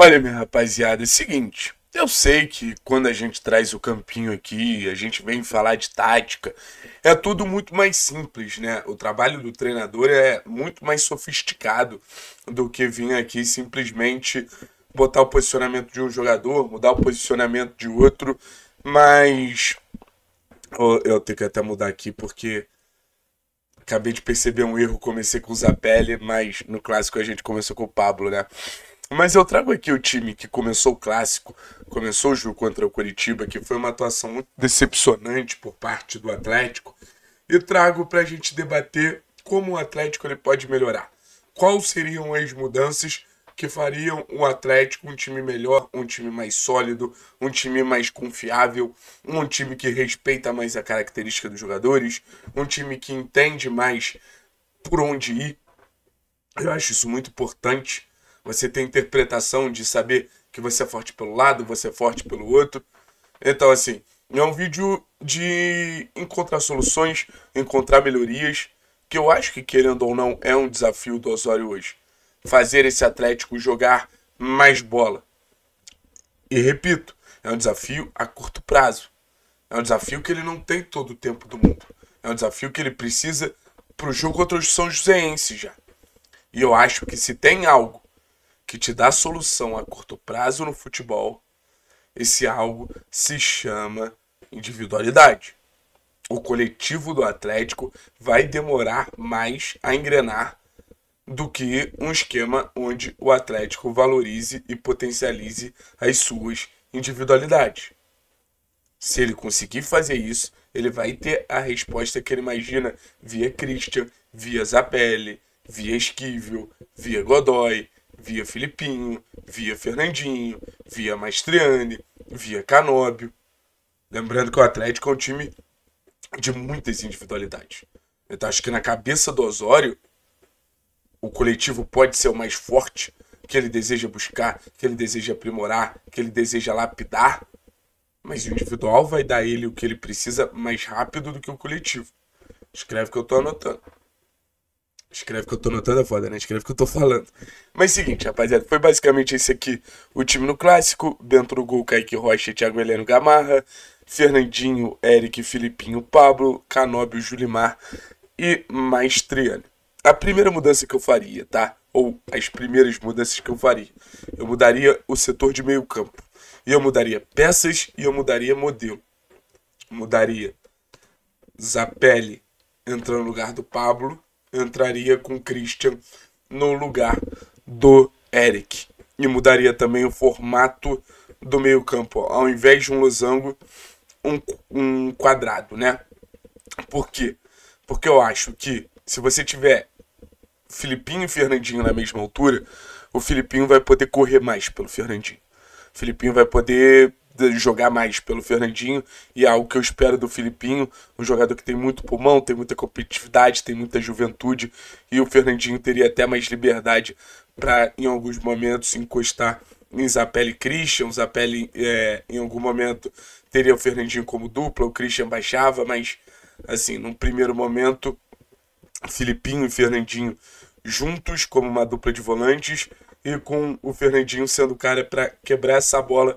Olha, minha rapaziada, é o seguinte, eu sei que quando a gente traz o campinho aqui, a gente vem falar de tática, é tudo muito mais simples, né? O trabalho do treinador é muito mais sofisticado do que vir aqui simplesmente botar o posicionamento de um jogador, mudar o posicionamento de outro, mas... Eu tenho que até mudar aqui porque... Acabei de perceber um erro, comecei com o Zapelli, mas no Clássico a gente começou com o Pablo, né? Mas eu trago aqui o time que começou o Clássico, começou o jogo contra o Curitiba, que foi uma atuação muito decepcionante por parte do Atlético, e trago pra gente debater como o Atlético ele pode melhorar. Quais seriam as mudanças que fariam o Atlético um time melhor, um time mais sólido, um time mais confiável, um time que respeita mais a característica dos jogadores, um time que entende mais por onde ir. Eu acho isso muito importante. Você tem interpretação de saber que você é forte pelo lado, você é forte pelo outro. Então, assim, é um vídeo de encontrar soluções, encontrar melhorias, que eu acho que, querendo ou não, é um desafio do Osório hoje. Fazer esse Atlético jogar mais bola. E repito, é um desafio a curto prazo. É um desafio que ele não tem todo o tempo do mundo. É um desafio que ele precisa para o jogo contra os São Joséenses já. E eu acho que se tem algo que te dá solução a curto prazo no futebol, esse algo se chama individualidade. O coletivo do Atlético vai demorar mais a engrenar do que um esquema onde o Atlético valorize e potencialize as suas individualidades. Se ele conseguir fazer isso, ele vai ter a resposta que ele imagina via Christian, via Zapelli, via Esquivel, via Godoy, via Filipinho, via Fernandinho, via Maestriani, via Canobbio. Lembrando que o Atlético é um time de muitas individualidades. Então acho que na cabeça do Osório, o coletivo pode ser o mais forte, que ele deseja buscar, que ele deseja aprimorar, que ele deseja lapidar. Mas o individual vai dar ele o que ele precisa mais rápido do que o coletivo. Escreve que eu tô anotando. Escreve que eu tô anotando é foda, né? Escreve que eu tô falando. Mas seguinte, rapaziada, foi basicamente esse aqui o time no Clássico. Bento no gol, Kaique Rocha, Thiago Heleno, Gamarra, Fernandinho, Eric, Filipinho, Pablo, Canobbio, Julimar e Maestriani. A primeira mudança que eu faria, tá? Ou as primeiras mudanças que eu faria. Eu mudaria o setor de meio campo. E eu mudaria peças e eu mudaria modelo. Mudaria Zapelli entrando no lugar do Pablo. Entraria com Christian no lugar do Eric. E mudaria também o formato do meio campo. Ao invés de um losango, um quadrado, né? Por quê? Porque eu acho que se você tiver Filipinho e Fernandinho na mesma altura, o Filipinho vai poder correr mais pelo Fernandinho. O Filipinho vai poder jogar mais pelo Fernandinho. E é algo que eu espero do Filipinho. Um jogador que tem muito pulmão, tem muita competitividade, tem muita juventude. E o Fernandinho teria até mais liberdade para, em alguns momentos, encostar em Zapelli e Christian. Zapelli, em algum momento, teria o Fernandinho como dupla. O Christian baixava, mas, assim, num primeiro momento... Filipinho e Fernandinho juntos como uma dupla de volantes e com o Fernandinho sendo o cara para quebrar essa bola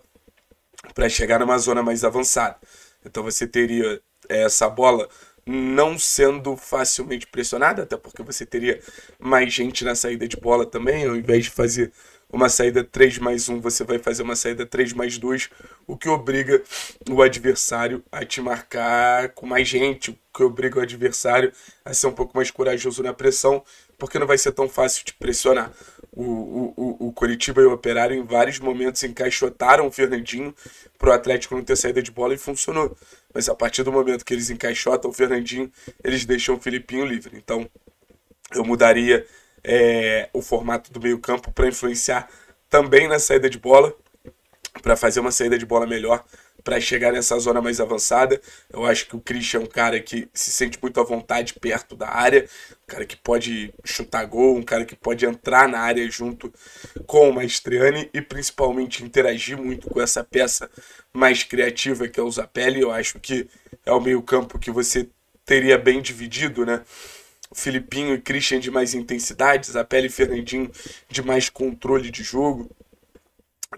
para chegar numa zona mais avançada. Então você teria essa bola não sendo facilmente pressionada, até porque você teria mais gente na saída de bola também. Ao invés de fazer uma saída 3+1, você vai fazer uma saída 3+2, o que obriga o adversário a te marcar com mais gente, o que obriga o adversário a ser um pouco mais corajoso na pressão, porque não vai ser tão fácil de pressionar. O Coritiba e o Operário em vários momentos encaixotaram o Fernandinho para o Atlético não ter saída de bola e funcionou. Mas a partir do momento que eles encaixotam o Fernandinho, eles deixam o Filipinho livre. Então eu mudaria... o formato do meio campo para influenciar também na saída de bola, para fazer uma saída de bola melhor, para chegar nessa zona mais avançada. Eu acho que o Christian é um cara que se sente muito à vontade perto da área, um cara que pode chutar gol, um cara que pode entrar na área junto com o Maestriani e principalmente interagir muito com essa peça mais criativa que é o Zapelli. Eu acho que é o meio campo que você teria bem dividido, né? Filipinho e Christian de mais intensidade, Zapelli e Fernandinho de mais controle de jogo.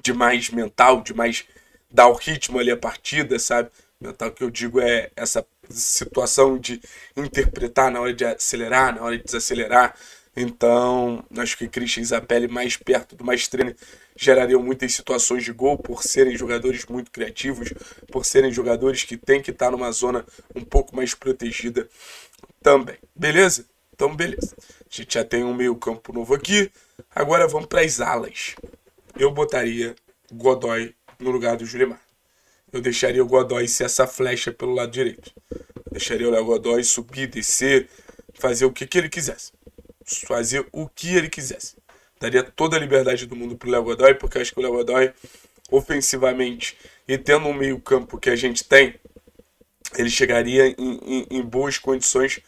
de mais mental, de mais dar o ritmo ali à partida, sabe? Mental que eu digo é essa situação de interpretar na hora de acelerar, na hora de desacelerar. Então, acho que Christian e Zapelli mais perto do Maestriani gerariam muitas situações de gol por serem jogadores muito criativos, por serem jogadores que têm que estar numa zona um pouco mais protegida também. Beleza? Então, beleza. A gente já tem um meio campo novo aqui. Agora vamos para as alas. Eu botaria Godoy no lugar do Julimar. Eu deixaria o Godoy ser essa flecha pelo lado direito. Eu deixaria o Godoy subir, descer, fazer o que ele quisesse. Fazer o que ele quisesse. Daria toda a liberdade do mundo pro Léo Godoy, porque eu acho que o Léo Godoy, ofensivamente, e tendo um meio campo que a gente tem, ele chegaria em boas condições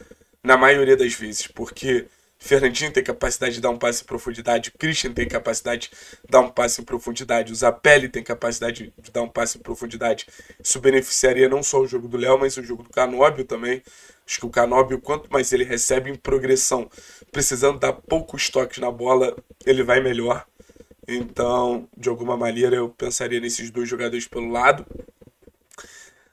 na maioria das vezes, porque Fernandinho tem capacidade de dar um passe em profundidade, Christian tem capacidade de dar um passe em profundidade, o Zapelli tem capacidade de dar um passe em profundidade. Isso beneficiaria não só o jogo do Léo, mas o jogo do Canobbio também. Acho que o Canobbio, quanto mais ele recebe em progressão, precisando dar poucos toques na bola, ele vai melhor. Então, de alguma maneira, eu pensaria nesses dois jogadores pelo lado.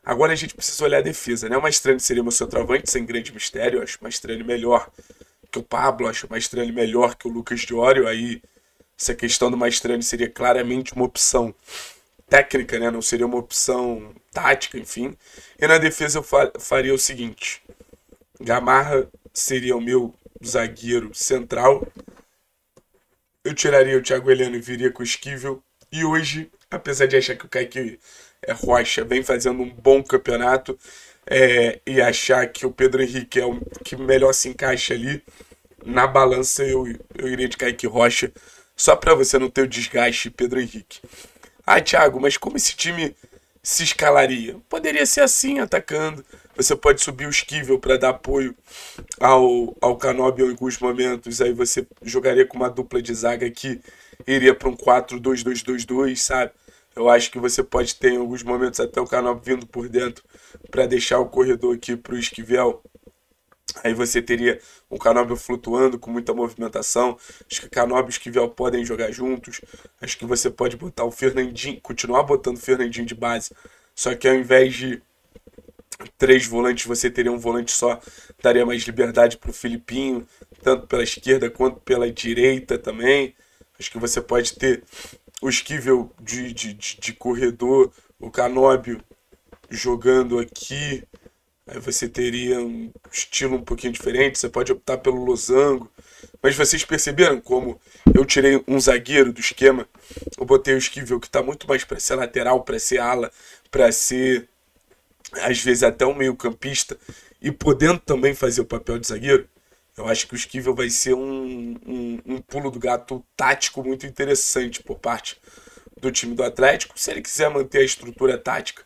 Agora a gente precisa olhar a defesa, né? O Maestriani seria meu centroavante, sem grande mistério. Eu acho o Maestriani melhor que o Pablo, acho o Maestriani melhor que o Lucas Diório. Aí, essa questão do Maestriani seria claramente uma opção técnica, né? Não seria uma opção tática, enfim. E na defesa eu faria o seguinte... Gamarra seria o meu zagueiro central. Eu tiraria o Thiago Heleno e viria com o Esquivel. E hoje, apesar de achar que o Kaique Rocha vem fazendo um bom campeonato, e achar que o Pedro Henrique é o que melhor se encaixa ali, na balança eu iria de Kaique Rocha, só para você não ter o desgaste, Pedro Henrique. Ah, Thiago, mas como esse time se escalaria? Poderia ser assim, atacando. Você pode subir o Esquivel para dar apoio ao Canobbio em alguns momentos. Aí você jogaria com uma dupla de zaga que iria para um 4-2-2-2-2, sabe? Eu acho que você pode ter em alguns momentos até o Canobbio vindo por dentro para deixar o corredor aqui para o Esquivel. Aí você teria o Canobbio flutuando com muita movimentação. Acho que Canobbio e Esquivel podem jogar juntos. Acho que você pode botar o Fernandinho, continuar botando o Fernandinho de base. Só que ao invés de três volantes, você teria um volante só, daria mais liberdade para o Filipinho, tanto pela esquerda quanto pela direita também. Acho que você pode ter o Esquivel de corredor, o Canobbio jogando aqui. Aí você teria um estilo um pouquinho diferente, você pode optar pelo losango. Mas vocês perceberam como eu tirei um zagueiro do esquema? Eu botei o Esquivel, que está muito mais para ser lateral, para ser ala, para ser... às vezes até um meio campista, e podendo também fazer o papel de zagueiro. Eu acho que o Esquivel vai ser um pulo do gato tático muito interessante por parte do time do Atlético, se ele quiser manter a estrutura tática.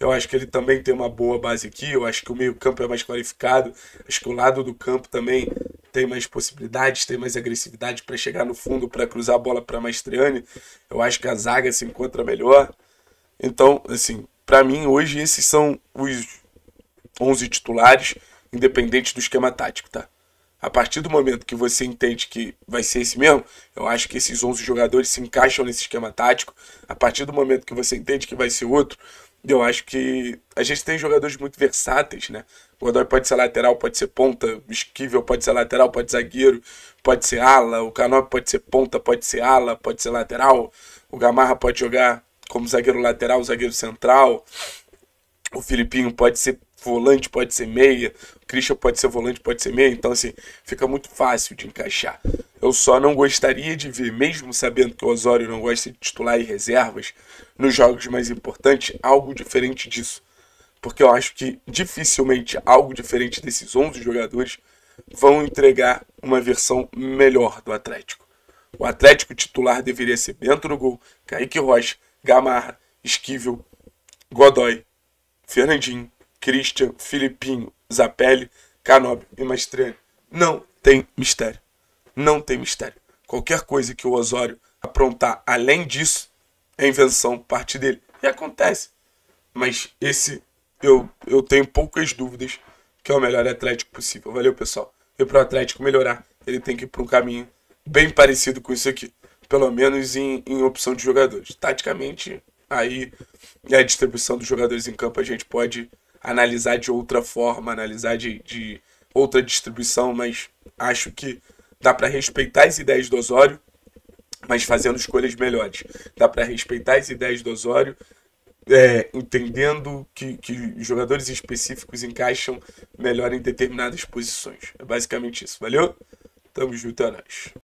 Eu acho que ele também tem uma boa base aqui, eu acho que o meio campo é mais qualificado, acho que o lado do campo também tem mais possibilidades, tem mais agressividade para chegar no fundo, para cruzar a bola para Maestriani. Eu acho que a zaga se encontra melhor. Então, assim... para mim, hoje, esses são os 11 titulares, independente do esquema tático, tá? A partir do momento que você entende que vai ser esse mesmo, eu acho que esses 11 jogadores se encaixam nesse esquema tático. A partir do momento que você entende que vai ser outro, eu acho que a gente tem jogadores muito versáteis, né? O Godoy pode ser lateral, pode ser ponta, o Esquivel pode ser lateral, pode ser zagueiro, pode ser ala, o Canobbio pode ser ponta, pode ser ala, pode ser lateral, o Gamarra pode jogar como zagueiro lateral, zagueiro central. O Filipinho pode ser volante, pode ser meia. O Christian pode ser volante, pode ser meia. Então, assim, fica muito fácil de encaixar. Eu só não gostaria de ver, mesmo sabendo que o Osório não gosta de titular e reservas, nos jogos mais importantes, algo diferente disso. Porque eu acho que dificilmente algo diferente desses 11 jogadores vão entregar uma versão melhor do Atlético. O Atlético titular deveria ser Bento no gol, Kaique Rocha, Gamarra, Esquivel, Godoy, Fernandinho, Christian, Filipinho, Zapelli, Canobbio e Maestriani. Não tem mistério. Não tem mistério. Qualquer coisa que o Osório aprontar além disso é invenção, parte dele. E acontece. Mas esse eu tenho poucas dúvidas que é o melhor Atlético possível. Valeu, pessoal. E para o Atlético melhorar, ele tem que ir para um caminho bem parecido com isso aqui. pelo menos em opção de jogadores. Taticamente, aí a distribuição dos jogadores em campo a gente pode analisar de outra forma, analisar de outra distribuição, mas acho que dá para respeitar as ideias do Osório, mas fazendo escolhas melhores. Dá para respeitar as ideias do Osório, entendendo que jogadores específicos encaixam melhor em determinadas posições. É basicamente isso. Valeu? Tamo junto, é nóis.